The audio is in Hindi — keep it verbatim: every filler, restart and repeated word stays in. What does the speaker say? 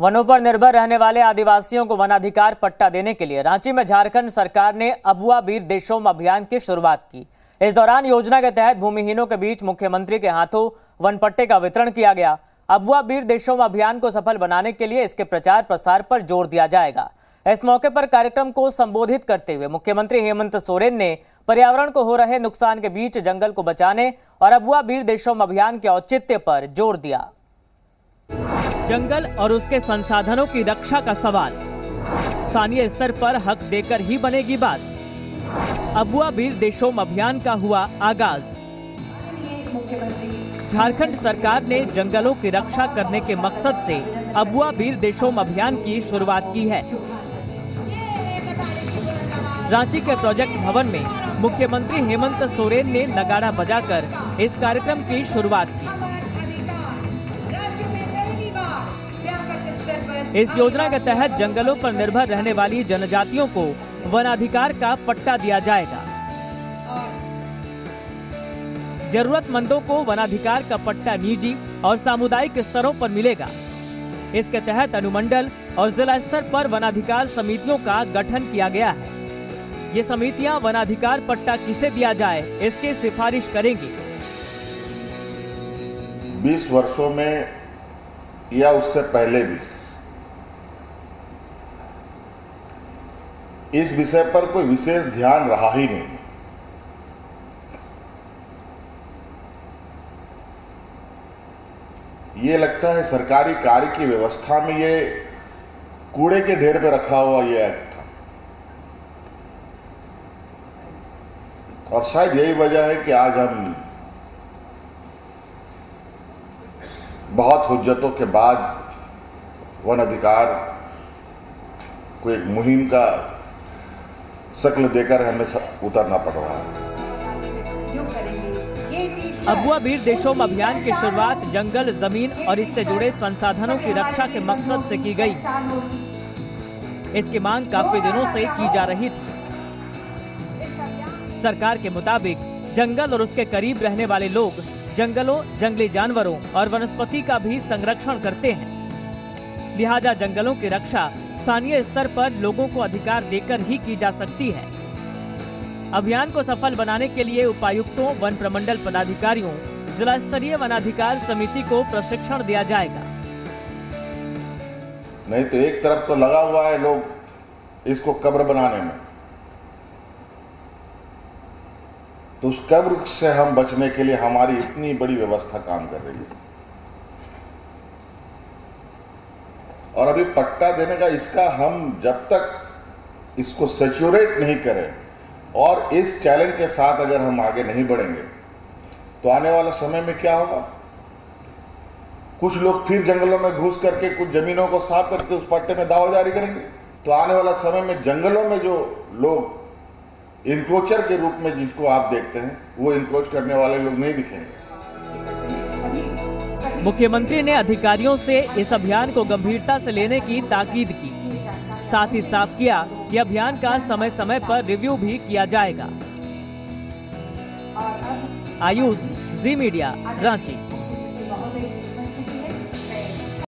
वनों पर निर्भर रहने वाले आदिवासियों को वनाधिकार पट्टा देने के लिए रांची में झारखंड सरकार ने अबुआ बीर दिशोम अभियान की शुरुआत की। इस दौरान योजना के तहत भूमिहीनों के बीच मुख्यमंत्री के हाथों वन पट्टे का वितरण किया गया। अबुआ बीर दिशोम अभियान को सफल बनाने के लिए इसके प्रचार प्रसार पर जोर दिया जाएगा। इस मौके पर कार्यक्रम को संबोधित करते हुए मुख्यमंत्री हेमंत सोरेन ने पर्यावरण को हो रहे नुकसान के बीच जंगल को बचाने और अबुआ बीर दिशोम अभियान के औचित्य पर जोर दिया। जंगल और उसके संसाधनों की रक्षा का सवाल स्थानीय स्तर पर हक देकर ही बनेगी बात। अबुआ बीर दिशोम अभियान का हुआ आगाज। झारखंड सरकार ने जंगलों की रक्षा करने के मकसद से अबुआ बीर दिशोम अभियान की शुरुआत की है। रांची के प्रोजेक्ट भवन में मुख्यमंत्री हेमंत सोरेन ने नगाड़ा बजाकर इस कार्यक्रम की शुरुआत की। इस योजना के तहत जंगलों पर निर्भर रहने वाली जनजातियों को वनाधिकार का पट्टा दिया जाएगा। जरूरतमंदों को वनाधिकार का पट्टा निजी और सामुदायिक स्तरों पर मिलेगा। इसके तहत अनुमंडल और जिला स्तर पर वनाधिकार समितियों का गठन किया गया है। ये समितियां वनाधिकार पट्टा किसे दिया जाए इसकी सिफारिश करेंगी। बीस वर्षों में या उससे पहले भी इस विषय पर कोई विशेष ध्यान रहा ही नहीं। ये लगता है सरकारी कार्य की व्यवस्था में ये कूड़े के ढेर पे रखा हुआ ये एक्ट था, और शायद यही वजह है कि आज हम बहुत हुज्जतों के बाद वन अधिकार को एक मुहिम का शक्ल देकर हमें उतरना पड़ रहा है। अबुआ बीर दिशोम अभियान की शुरुआत जंगल, जमीन और इससे जुड़े संसाधनों की रक्षा के मकसद से की गई। इसकी मांग काफी दिनों से की जा रही थी। सरकार के मुताबिक जंगल और उसके करीब रहने वाले लोग जंगलों, जंगली जानवरों और वनस्पति का भी संरक्षण करते हैं। लिहाजा जंगलों की रक्षा स्थानीय स्तर पर लोगों को अधिकार देकर ही की जा सकती है। अभियान को सफल बनाने के लिए उपायुक्तों, वन प्रमंडल पदाधिकारियों, जिला स्तरीय वनाधिकार समिति को प्रशिक्षण दिया जाएगा। नहीं तो एक तरफ तो लगा हुआ है लोग इसको कब्र बनाने में, तो उस कब्र से हम बचने के लिए हमारी इतनी बड़ी व्यवस्था काम कर रही है, और अभी पट्टा देने का इसका हम जब तक इसको सैचुरेट नहीं करें और इस चैलेंज के साथ अगर हम आगे नहीं बढ़ेंगे तो आने वाले समय में क्या होगा, कुछ लोग फिर जंगलों में घुस करके कुछ ज़मीनों को साफ करके उस पट्टे में दावा जारी करेंगे। तो आने वाला समय में जंगलों में जो लोग इनक्रोचर के रूप में जिनको आप देखते हैं वो इनक्रोच करने वाले लोग नहीं दिखेंगे। मुख्यमंत्री ने अधिकारियों से इस अभियान को गंभीरता से लेने की ताकीद की। साथ ही साफ किया कि अभियान का समय समय पर रिव्यू भी किया जाएगा। आयुष, जी मीडिया, रांची।